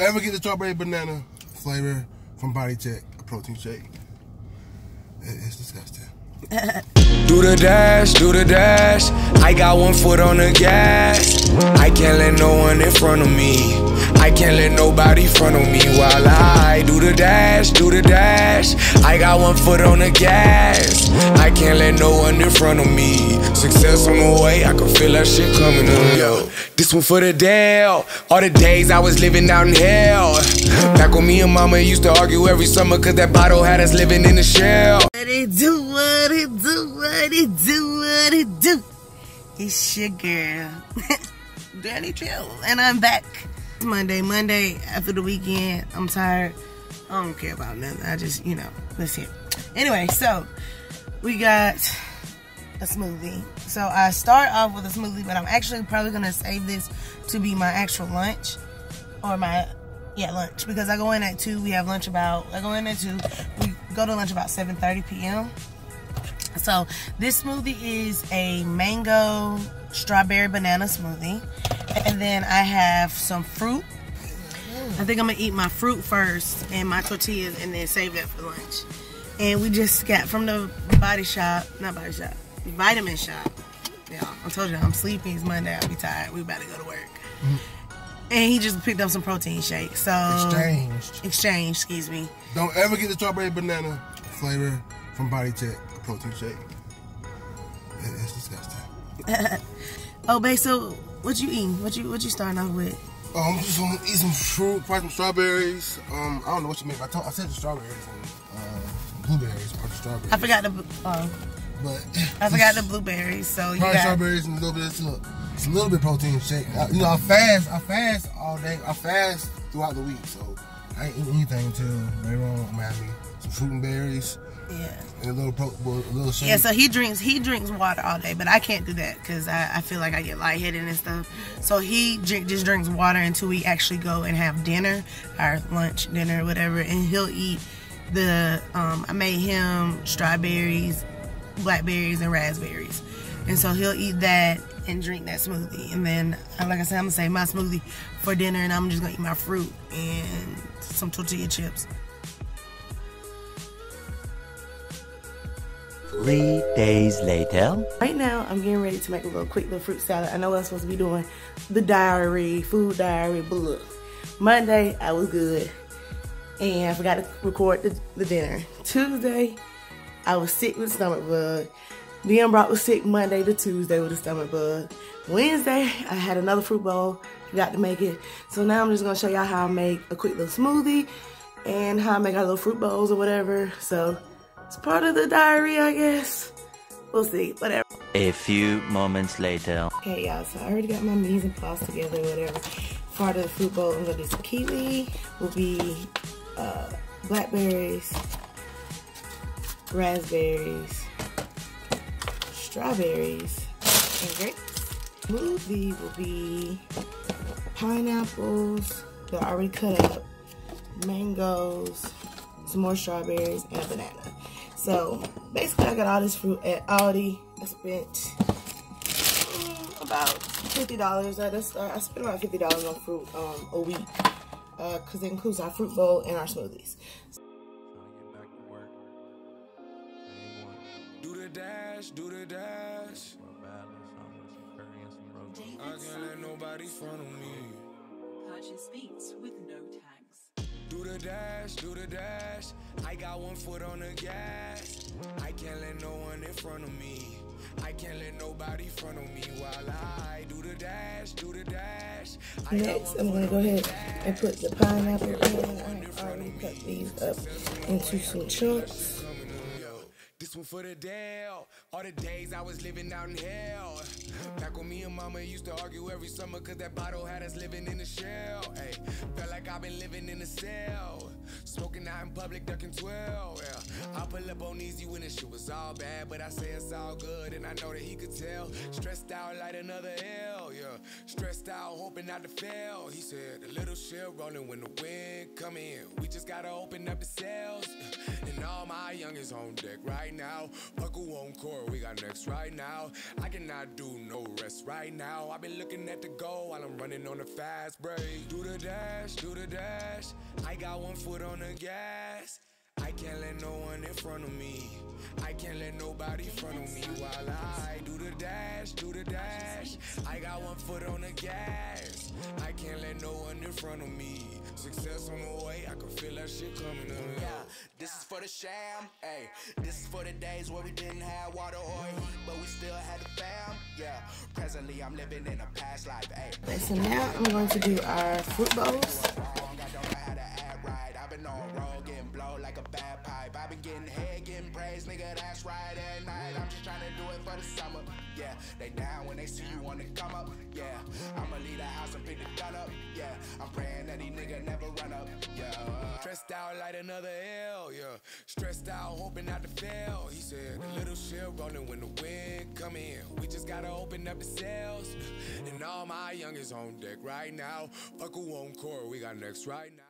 Ever get the strawberry banana flavor from Body Check, a protein shake? It's disgusting. Do the dash, I got one foot on the gas. I can't let no one in front of me. I can't let nobody front on me while I do the dash, I got one foot on the gas. I can't let no one in front of me. Success on the way, I can feel that shit coming on. Yo, this one for the Dale. All the days I was living out in hell. Back when me and mama used to argue every summer, cause that bottle had us living in the shell. What it do, what it do, what it do, what it do. It's your girl, Danny Trill, and I'm back. It's Monday after the weekend. I'm tired. I don't care about nothing. I just, you know, let's hear. Anyway, so we got a smoothie. So I start off with a smoothie, but I'm actually probably gonna save this to be my actual lunch, or my lunch, because I go in at 2. We have lunch about, I go in at 2. We go to lunch about 7:30 p.m. So this smoothie is a mango strawberry banana smoothie, and then I have some fruit. I think I'm gonna eat my fruit first and my tortillas, and then save that for lunch. And we just got from the vitamin shop. Y'all, I told you I'm sleepy. It's Monday. I'll be tired. We about to go to work. And he just picked up some protein shakes. So Exchange, excuse me. Don't ever get the strawberry banana flavor from Body Check, protein shake. It's disgusting. Oh, babe, so what you eating? What you starting off with? I'm just gonna eat some fruit, probably some strawberries. I don't know what you make. I said the strawberries and blueberries, probably strawberries. I forgot the blueberries. So you got strawberries and a little bit of syrup. It's a little bit of protein shake. You know, I fast all day. I fast throughout the week, so I ain't eating anything until later on. I'm having some fruit and berries. Yeah. And a little shake. Yeah, so he drinks water all day, but I can't do that because I feel like I get lightheaded and stuff. So he just drinks water until we actually go and have dinner, our lunch, dinner, whatever, and he'll eat the, I made him strawberries, blackberries, and raspberries. And so he'll eat that and drink that smoothie. And then, like I said, I'm gonna save my smoothie for dinner, and I'm just gonna eat my fruit and some tortilla chips. 3 days later. Right now, I'm getting ready to make a quick little fruit salad. I know I'm supposed to be doing the diary, food diary, but look, Monday, I was good, and I forgot to record the dinner. Tuesday, I was sick with a stomach bug. Then Brock was sick Monday to Tuesday with a stomach bug. Wednesday, I had another fruit bowl, forgot to make it. So now I'm just gonna show y'all how I make a quick little smoothie and how I make our little fruit bowls or whatever. So, it's part of the diary, I guess. We'll see, whatever. A few moments later. Okay, y'all, so I already got my mise en place together, whatever. Part of the fruit bowl, I'm gonna do some kiwi, will be blackberries, raspberries, strawberries, and grapes. Smoothie will be pineapples, they're already cut up, mangoes, some more strawberries, and a banana. So basically I got all this fruit at Aldi. I spent about $50 at the start. I spent about $50 on fruit a week, because it includes our fruit bowl and our smoothies. Do the dash, do the dash. I can't let nobody front on me. Conscious beats with no time. Do the dash, I got one foot on the gas. I can't let no one in front of me. I can't let nobody front of me while I do the dash, Next, I'm gonna go ahead and put the pineapple in. I already cut these up into some chunks. This one for the Dale. All the days I was living out in hell. Back when me and mama used to argue every summer, cause that bottle had us living in the shell. Ay, felt like I've been living in a cell. Smoking out in public, ducking 12. Yeah. I pull up on easy when this shit was all bad, but I say it's all good, and I know that he could tell. Stressed out like another L, yeah. Stressed out, hoping not to fail. He said, the little shit rolling when the wind come in. We just gotta open up the cells. And all my youngest on deck right now. Buckle on core, we got next right now. I cannot do no rest. fast right now. I've been looking at the goal while I'm running on the fast break. Do the dash, do the dash. I got one foot on the gas. I can't let no one in front of me. I can't let nobody in front of me while I do the dash, do the dash. I got one foot on the gas. I can't let no one in front of me. Success on the way, I can feel that shit coming to me. Yeah, this is for the sham, ayy. This is for the days where we didn't have water oil, but we still had the fam, yeah. Presently, I'm living in a past life, ayy. So now I'm going to do our fruit bowls. I've been on roll, getting blow like a bad pipe. I've been getting head, getting praise, nigga, that's right at night. I'm just trying to do it for the summer. Yeah, they down when they see you on the come up. Yeah, I'ma leave the house and pick the gun up. Yeah, I'm praying that these nigga never run up. Yeah, stressed out like another L. Yeah, stressed out, hoping not to fail. He said, the little shit rolling when the wind come in. We just gotta open up the cells. And all my youngest on deck right now. Fuck who on core, we got next right now.